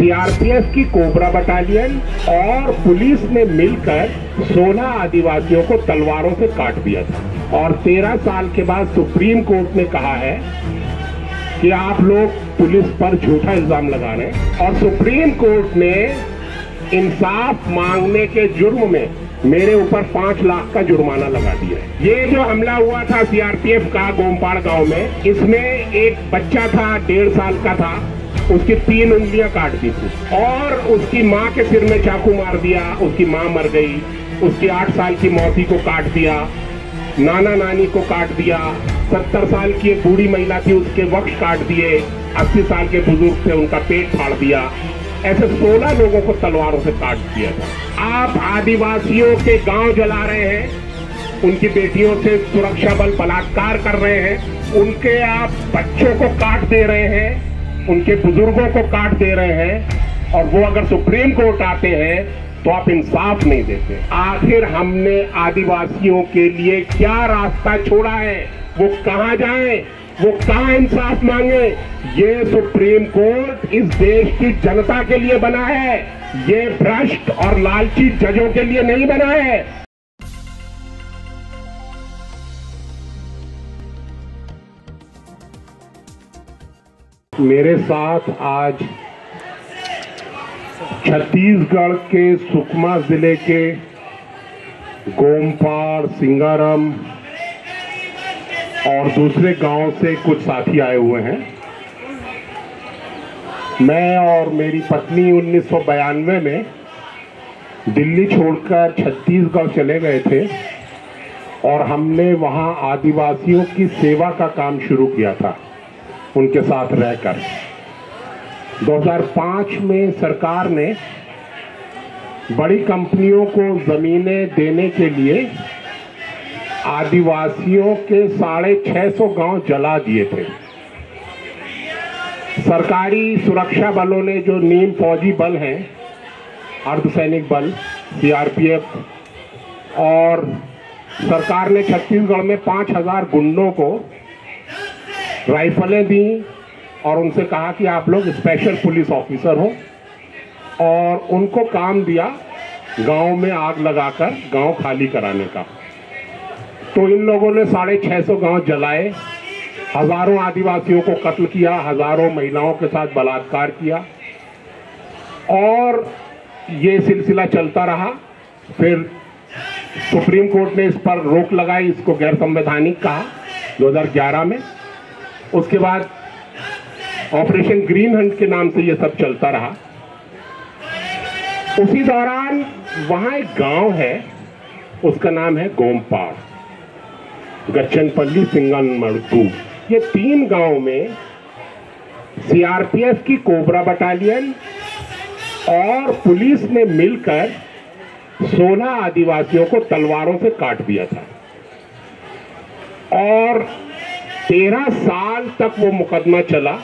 CRPF की cobra battalion और police ने मिलकर 16 आदिवासियों को तलवारों से काट दिया था। और 13 साल के बाद सुप्रीम कोर्ट ने कहा है कि आप लोग पुलिस पर झूठा इल्जाम लगा रहे हैं। और सुप्रीम कोर्ट ने इंसाफ मांगने के जुर्म में मेरे ऊपर 5 लाख का जुर्माना लगा दिया है। ये जो हमला हुआ था सीआरपीएफ का गोमपाड़ गांव में, इसमें एक बच्चा था 1.5 साल का था, उसकी 3 उंगलियां काट दी थी और उसकी माँ के सिर में चाकू मार दिया। उसकी माँ मर गई, उसकी 8 साल की मौसी को काट दिया, नाना नानी को काट दिया, 70 साल की एक बूढ़ी महिला थी उसके वक्ष काट दिए, 80 साल के बुजुर्ग थे उनका पेट फाड़ दिया। ऐसे 16 लोगों को तलवारों से काट दिया था। आप आदिवासियों के गांव जला रहे हैं, उनकी बेटियों से सुरक्षा बल बलात्कार कर रहे हैं, उनके आप बच्चों को काट दे रहे हैं, उनके बुजुर्गों को काट दे रहे हैं, और वो अगर सुप्रीम कोर्ट आते हैं तो आप इंसाफ नहीं देते। आखिर हमने आदिवासियों के लिए क्या रास्ता छोड़ा है? वो कहाँ जाए, वो कहाँ इंसाफ मांगे? ये सुप्रीम कोर्ट इस देश की जनता के लिए बना है, ये भ्रष्ट और लालची जजों के लिए नहीं बना है। मेरे साथ आज छत्तीसगढ़ के सुकमा जिले के गोमपाड़, सिंगारम और दूसरे गांव से कुछ साथी आए हुए हैं। मैं और मेरी पत्नी 1992 में दिल्ली छोड़कर छत्तीसगढ़ चले गए थे और हमने वहां आदिवासियों की सेवा का काम शुरू किया था उनके साथ रहकर। 2005 में सरकार ने बड़ी कंपनियों को ज़मीनें देने के लिए आदिवासियों के 650 गांव जला दिए थे। सरकारी सुरक्षा बलों ने, जो नीम फौजी बल हैं, अर्धसैनिक बल सीआरपीएफ, और सरकार ने छत्तीसगढ़ में 5000 गुंडों को राइफलें दी और उनसे कहा कि आप लोग स्पेशल पुलिस ऑफिसर हो, और उनको काम दिया गांव में आग लगाकर गांव खाली कराने का। तो इन लोगों ने 650 गांव जलाए, हजारों आदिवासियों को कत्ल किया, हजारों महिलाओं के साथ बलात्कार किया, और ये सिलसिला चलता रहा। फिर सुप्रीम कोर्ट ने इस पर रोक लगाई, इसको गैर संवैधानिक कहा 2011 में। उसके बाद ऑपरेशन ग्रीन हंड के नाम से ये सब चलता रहा। उसी दौरान वहाँ एक गांव है, उसका नाम है गोमपाड़, गचनपल्ली, सिंगन, मड़तू, ये 3 गांव में सीआरपीएफ की कोबरा बटालियन और पुलिस ने मिलकर 16 आदिवासियों को तलवारों से काट दिया था। और 13 साल तक वो मुकदमा चला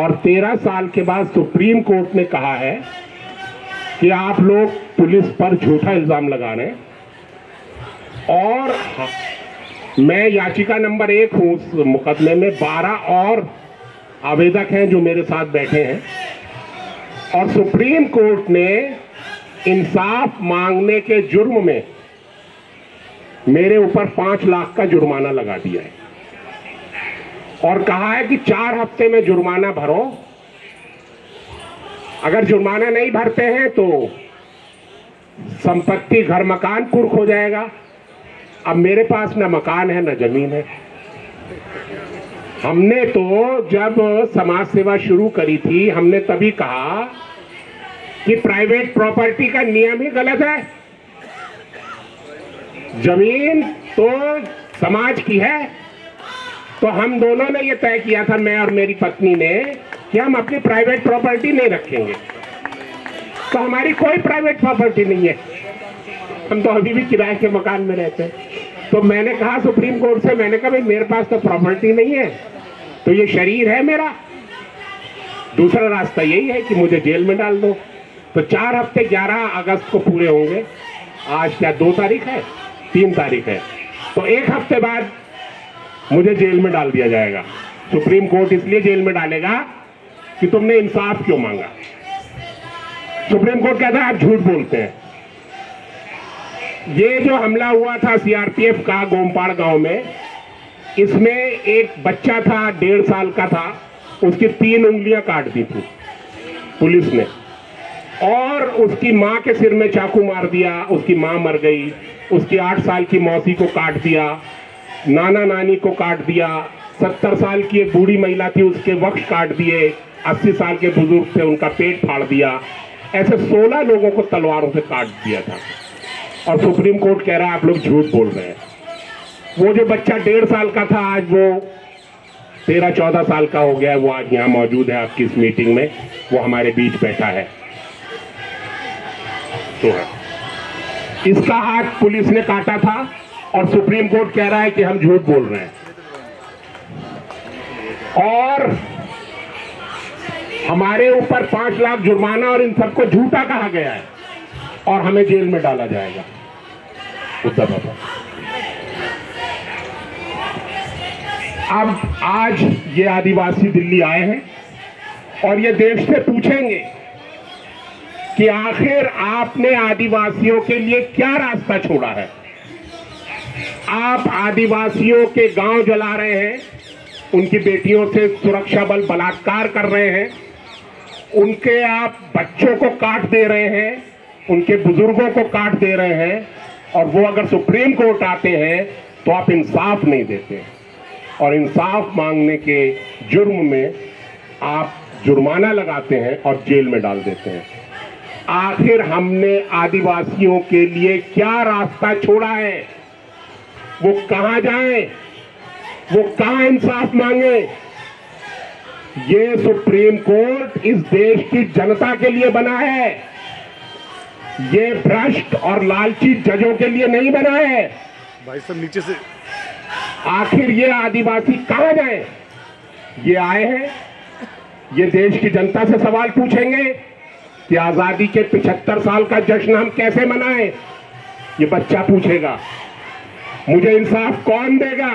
और 13 साल के बाद सुप्रीम कोर्ट ने कहा है कि आप लोग पुलिस पर झूठा इल्जाम लगा रहे हैं। और मैं याचिका नंबर 1 हूँ उस मुकदमे में। 12 और आवेदक हैं जो मेरे साथ बैठे हैं, और सुप्रीम कोर्ट ने इंसाफ मांगने के जुर्म में मेरे ऊपर 5 लाख का जुर्माना लगा दिया है और कहा है कि 4 हफ्ते में जुर्माना भरो, अगर जुर्माना नहीं भरते हैं तो संपत्ति, घर, मकान कुर्क हो जाएगा। अब मेरे पास न मकान है न जमीन है। हमने तो जब समाज सेवा शुरू करी थी, हमने तभी कहा कि प्राइवेट प्रॉपर्टी का नियम ही गलत है, जमीन तो समाज की है। तो हम दोनों ने ये तय किया था, मैं और मेरी पत्नी ने, कि हम अपनी प्राइवेट प्रॉपर्टी नहीं रखेंगे। तो हमारी कोई प्राइवेट प्रॉपर्टी नहीं है, हम तो अभी भी किराए के मकान में रहते हैं। तो मैंने कहा सुप्रीम कोर्ट से, मैंने कहा भाई मेरे पास तो प्रॉपर्टी नहीं है, तो ये शरीर है मेरा, दूसरा रास्ता यही है कि मुझे जेल में डाल दो। तो 4 हफ्ते 11 अगस्त को पूरे होंगे। आज क्या 2 तारीख है, 3 तारीख है, तो 1 हफ्ते बाद मुझे जेल में डाल दिया जाएगा। सुप्रीम कोर्ट इसलिए जेल में डालेगा कि तुमने इंसाफ क्यों मांगा। सुप्रीम कोर्ट कहता है आप झूठ बोलते हैं। ये जो हमला हुआ था सीआरपीएफ का गोमपाड़ गांव में, इसमें एक बच्चा था 1.5 साल का था, उसकी 3 उंगलियां काट दी थी पुलिस ने, और उसकी मां के सिर में चाकू मार दिया, उसकी मां मर गई, उसकी 8 साल की मौसी को काट दिया, नाना नानी को काट दिया, 70 साल की एक बूढ़ी महिला थी उसके वक्ष काट दिए, 80 साल के बुजुर्ग थे उनका पेट फाड़ दिया। ऐसे 16 लोगों को तलवारों से काट दिया था और सुप्रीम कोर्ट कह रहा है आप लोग झूठ बोल रहे हैं। वो जो बच्चा 1.5 साल का था आज वो 13-14 साल का हो गया है, वो आज यहाँ मौजूद है आपकी इस मीटिंग में, वो हमारे बीच बैठा है। तो इसका हाथ पुलिस ने काटा था और सुप्रीम कोर्ट कह रहा है कि हम झूठ बोल रहे हैं। और हमारे ऊपर 5 लाख जुर्माना और इन सबको झूठा कहा गया है और हमें जेल में डाला जाएगा। उत्तर प्रदेश अब आज ये आदिवासी दिल्ली आए हैं और ये देश से पूछेंगे कि आखिर आपने आदिवासियों के लिए क्या रास्ता छोड़ा है। आप आदिवासियों के गांव जला रहे हैं, उनकी बेटियों से सुरक्षा बल बलात्कार कर रहे हैं, उनके आप बच्चों को काट दे रहे हैं, उनके बुजुर्गों को काट दे रहे हैं, और वो अगर सुप्रीम कोर्ट आते हैं तो आप इंसाफ नहीं देते और इंसाफ मांगने के जुर्म में आप जुर्माना लगाते हैं और जेल में डाल देते हैं। आखिर हमने आदिवासियों के लिए क्या रास्ता छोड़ा है, वो कहाँ जाएं, वो कहां इंसाफ मांगे। ये सुप्रीम कोर्ट इस देश की जनता के लिए बना है, ये भ्रष्ट और लालची जजों के लिए नहीं बना है। भाई साहब नीचे से। आखिर ये आदिवासी कहां जाए। ये आए हैं, ये देश की जनता से सवाल पूछेंगे कि आजादी के 75 साल का जश्न हम कैसे मनाएं। ये बच्चा पूछेगा मुझे इंसाफ कौन देगा,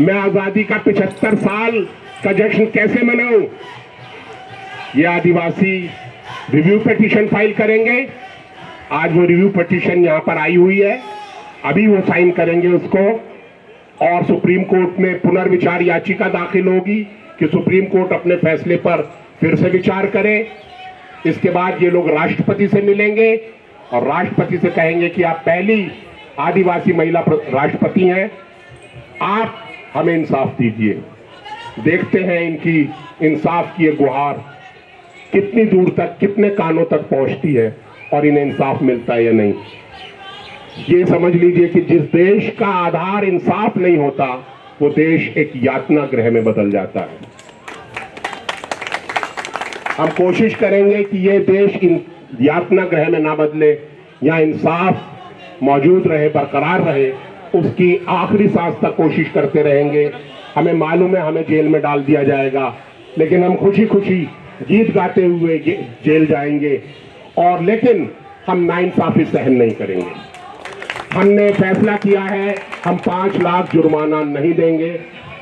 मैं आजादी का 75 साल का जश्न कैसे मनाऊं। ये आदिवासी रिव्यू पिटीशन फाइल करेंगे। आज वो रिव्यू पिटीशन यहां पर आई हुई है, अभी वो साइन करेंगे उसको और सुप्रीम कोर्ट में पुनर्विचार याचिका दाखिल होगी कि सुप्रीम कोर्ट अपने फैसले पर फिर से विचार करे। इसके बाद ये लोग राष्ट्रपति से मिलेंगे और राष्ट्रपति से कहेंगे कि आप पहली आदिवासी महिला राष्ट्रपति हैं, आप हमें इंसाफ दीजिए। देखते हैं इनकी इंसाफ की ये गुहार कितनी दूर तक, कितने कानों तक पहुंचती है और इन्हें इंसाफ मिलता है या नहीं। ये समझ लीजिए कि जिस देश का आधार इंसाफ नहीं होता वो देश एक यातना गृह में बदल जाता है। हम कोशिश करेंगे कि ये देश इन यातना गृह में ना बदले, यहाँ इंसाफ मौजूद रहे, बरकरार रहे, उसकी आखिरी सांस तक कोशिश करते रहेंगे। हमें मालूम है हमें जेल में डाल दिया जाएगा, लेकिन हम खुशी खुशी गीत गाते हुए जेल जाएंगे और लेकिन हम नाइंसाफी सहन नहीं करेंगे। हमने फैसला किया है हम 5 लाख जुर्माना नहीं देंगे,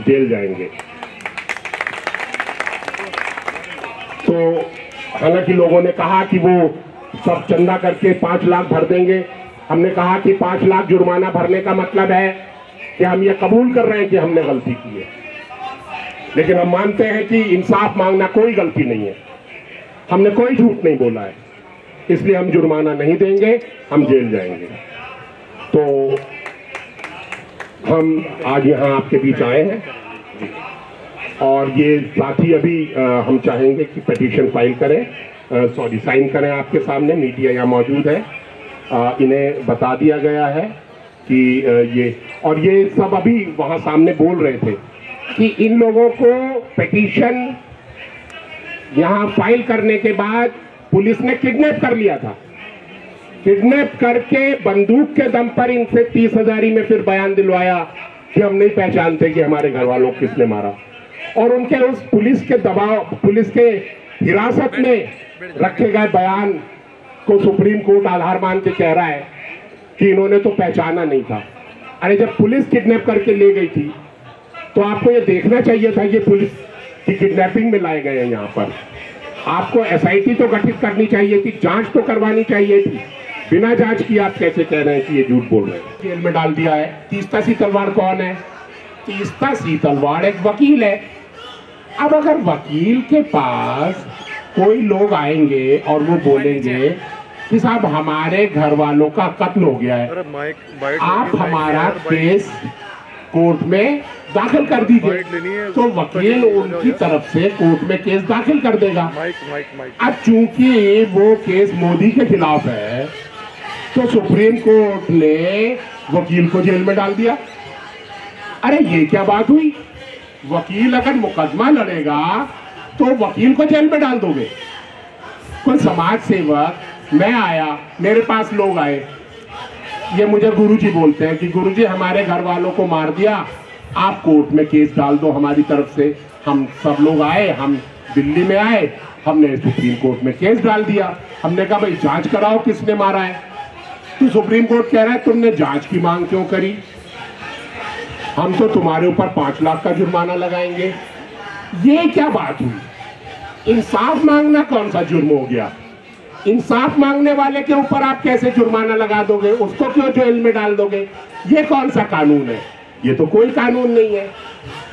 जेल जाएंगे। तो हालांकि लोगों ने कहा कि वो सब चंदा करके 5 लाख भर देंगे, हमने कहा कि 5 लाख जुर्माना भरने का मतलब है कि हम ये कबूल कर रहे हैं कि हमने गलती की है, लेकिन हम मानते हैं कि इंसाफ मांगना कोई गलती नहीं है, हमने कोई झूठ नहीं बोला है, इसलिए हम जुर्माना नहीं देंगे, हम जेल जाएंगे। तो हम आज यहाँ आपके बीच आए हैं और ये साथी अभी हम चाहेंगे कि पिटीशन फाइल करें, सॉरी साइन करें आपके सामने। मीडिया यहाँ मौजूद है, इन्हें बता दिया गया है कि ये, और ये सब अभी वहाँ सामने बोल रहे थे कि इन लोगों को पिटीशन यहाँ फाइल करने के बाद पुलिस ने किडनैप कर लिया था। किडनैप करके बंदूक के दम पर इनसे 30,000 में फिर बयान दिलवाया कि हम नहीं पहचानते कि हमारे घर वालों को किसने मारा, और उनके उस पुलिस के दबाव, पुलिस के हिरासत में रखे गए बयान को सुप्रीम कोर्ट आधार मान के कह रहा है कि इन्होंने तो पहचाना नहीं था। अरे जब पुलिस किडनैप करके ले गई थी तो आपको ये देखना चाहिए था कि पुलिस कि किडनैपिंग में लाए गए हैं यहाँ पर। आपको एसआईटी तो गठित करनी चाहिए थी, जांच तो करवानी चाहिए थी। बिना जांच की आप कैसे कह रहे हैं कि ये झूठ बोल रहे हैं? जेल में डाल दिया है। तीस्ता शीतलवाड़ कौन है? तीस्ता शीतलवाड़ एक वकील है। अब अगर वकील के पास कोई लोग आएंगे और वो बोलेंगे कि साहब हमारे घर वालों का कत्ल हो गया है, आप हमारा केस कोर्ट में दाखिल कर दीजिए, तो वकील उनकी तरफ से कोर्ट में केस दाखिल कर देगा। अब चूंकि वो केस मोदी के खिलाफ है, तो सुप्रीम कोर्ट ने वकील को जेल में डाल दिया। अरे ये क्या बात हुई? वकील अगर मुकदमा लड़ेगा तो वकील को जेल में डाल दोगे? कोई समाज सेवक, मैं आया, मेरे पास लोग आए, ये मुझे गुरुजी बोलते हैं कि गुरुजी हमारे घर वालों को मार दिया, आप कोर्ट में केस डाल दो हमारी तरफ से। हम सब लोग आए, हम दिल्ली में आए, हमने सुप्रीम कोर्ट में केस डाल दिया। हमने कहा भाई जांच कराओ किसने मारा है। तो सुप्रीम कोर्ट कह रहा है तुमने जांच की मांग क्यों करी, हम तो तुम्हारे ऊपर 5 लाख का जुर्माना लगाएंगे। ये क्या बात हुई? इंसाफ मांगना कौन सा जुर्म हो गया? इंसाफ मांगने वाले के ऊपर आप कैसे जुर्माना लगा दोगे, उसको क्यों जेल में डाल दोगे? ये कौन सा कानून है? ये तो कोई कानून नहीं है।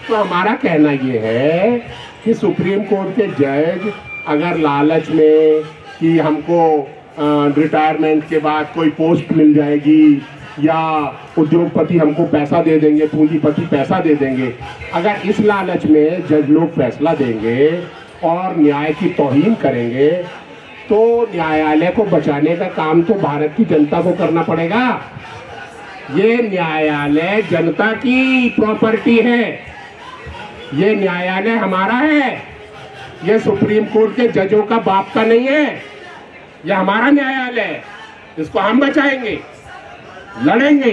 तो हमारा कहना ये है कि सुप्रीम कोर्ट के जज अगर लालच में कि हमको रिटायरमेंट के बाद कोई पोस्ट मिल जाएगी या उद्योगपति हमको पैसा दे देंगे, पूंजीपति पैसा दे देंगे, अगर इस लालच में जज लोग फैसला देंगे और न्याय की तौहीन करेंगे, तो न्यायालय को बचाने का काम तो भारत की जनता को करना पड़ेगा। ये न्यायालय जनता की प्रॉपर्टी है, ये न्यायालय हमारा है, ये सुप्रीम कोर्ट के जजों का बाप का नहीं है, ये हमारा न्यायालय है, इसको हम बचाएंगे, लड़ेंगे,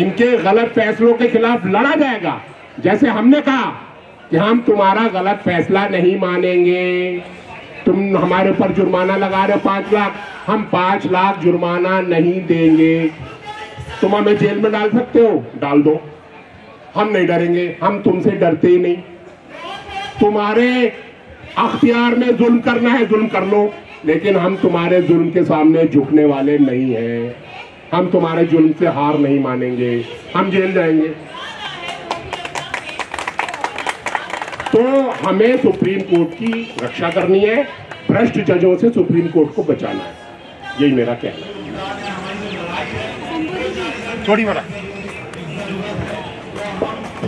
इनके गलत फैसलों के खिलाफ लड़ा जाएगा। जैसे हमने कहा कि हम तुम्हारा गलत फैसला नहीं मानेंगे, तुम हमारे ऊपर जुर्माना लगा रहे हो 5 लाख, हम 5 लाख जुर्माना नहीं देंगे। तुम हमें जेल में डाल सकते हो, डाल दो, हम नहीं डरेंगे, हम तुमसे डरते ही नहीं। तुम्हारे अख्तियार में जुल्म करना है, जुल्म कर लो, लेकिन हम तुम्हारे जुल्म के सामने झुकने वाले नहीं हैं, हम तुम्हारे जुल्म से हार नहीं मानेंगे, हम जेल जाएंगे। तो हमें सुप्रीम कोर्ट की रक्षा करनी है, भ्रष्ट जजों से सुप्रीम कोर्ट को बचाना है, यही मेरा कहना है। थोड़ी बड़ा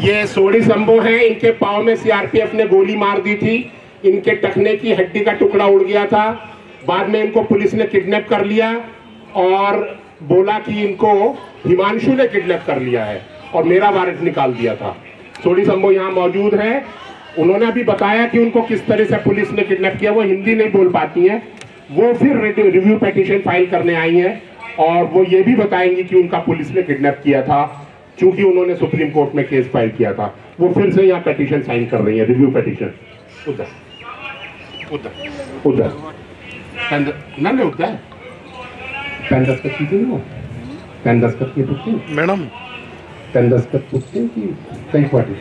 ये सोढ़ी सम्भू है, इनके पाँव में सीआरपीएफ ने गोली मार दी थी, इनके टखने की हड्डी का टुकड़ा उड़ गया था। बाद में इनको पुलिस ने किडनैप कर लिया और बोला कि इनको हिमांशु ने किडनैप कर लिया है और मेरा वारंट निकाल दिया था। सोढ़ी सम्भू यहाँ मौजूद है, उन्होंने अभी बताया कि उनको किस तरह से पुलिस ने किडनैप किया। वो हिंदी नहीं बोल पाती हैं, वो फिर रिव्यू पिटीशन फाइल करने आई हैं और वो ये भी बताएंगी कि उनका पुलिस ने किडनैप किया था, क्योंकि उन्होंने सुप्रीम कोर्ट में केस फाइल किया था। वो फिर से यहाँ पिटीशन साइन कर रही है, रिव्यू पिटीशन। उधर उधर उधर उधर 10 दस्तखत कीजिए ना, 10 दस्तखत की पूछते मैडम, 10 दस्तखत पूछते हैं कि कई पार्टी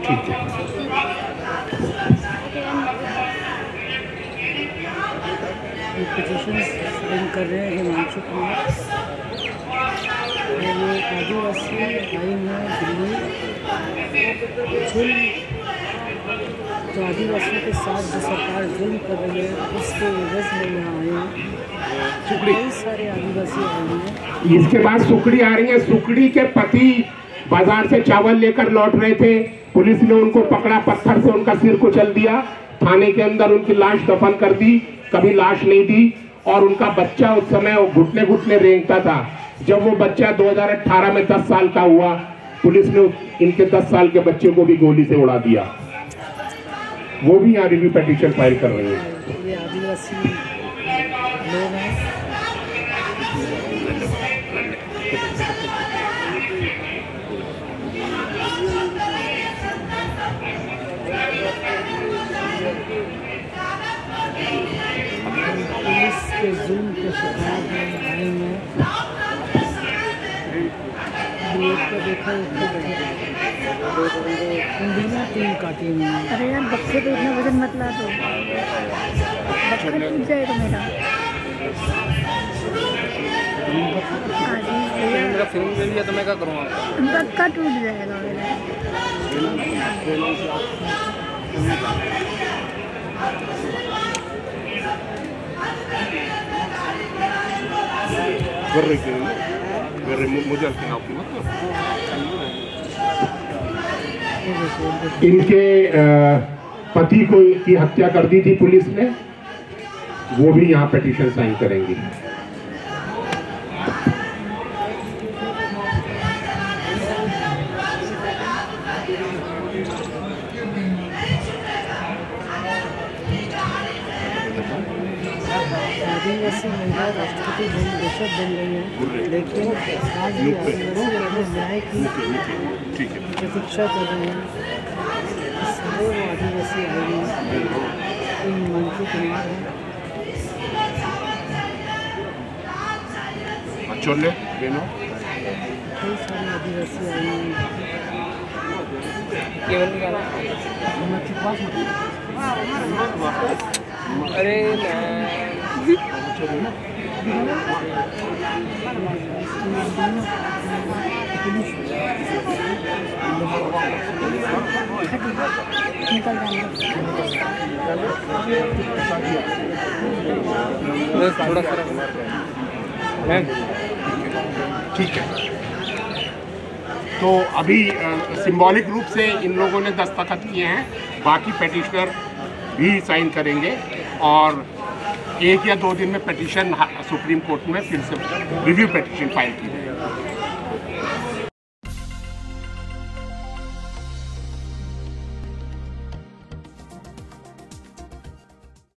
ठीक है। कर रहे हैं हिमांशु कुमार, आदिवासी लाइन है दिल्ली, जो आदिवासियों के साथ जो सरकार जुल्म कर रही है उसके एवज में यहाँ आए हैं। कई सारे आदिवासी आए हैं। इसके बाद सुकड़ी आ रही है, सुकड़ी के पति बाजार से चावल लेकर लौट रहे थे, पुलिस ने उनको पकड़ा, पत्थर से उनका सिर कुचल दिया, थाने के अंदर उनकी लाश दफन कर दी, कभी लाश नहीं दी। और उनका बच्चा उस समय घुटने घुटने रेंगता था। जब वो बच्चा 2018 में 10 साल का हुआ, पुलिस ने इनके 10 साल के बच्चे को भी गोली से उड़ा दिया। वो भी यहाँ रिव्यू पिटीशन फाइल कर रहे हैं। लोग हैं पुलिस के जुल्म के शिकार में। टीम का टीम है। अरे यार बक्से पे इतना वजन मत ला दो, बक्सा टूट जाएगा मेरा। मेरा फिल्म में लिया तो मैं क्या करूँगा? बक्सा टूट जाएगा मेरा। मुझे इनके पति को की हत्या कर दी थी पुलिस ने, वो भी यहाँ पिटीशन साइन करेंगी। राष्ट्रपति बन रही है, लेकिन आज न्याय की प्रतीक्षा कर रहे हैं। आदिवासी आदमी हिमांशु कुमार है, आदिवासी आदमी। अरे ठीक है, तो अभी सिंबॉलिक रूप से इन लोगों ने दस्तखत किए हैं, बाकी पेटिशनर भी साइन करेंगे और एक या दो दिन में पिटीशन सुप्रीम कोर्ट में फिर से रिव्यू पिटीशन फाइल की जाएगी।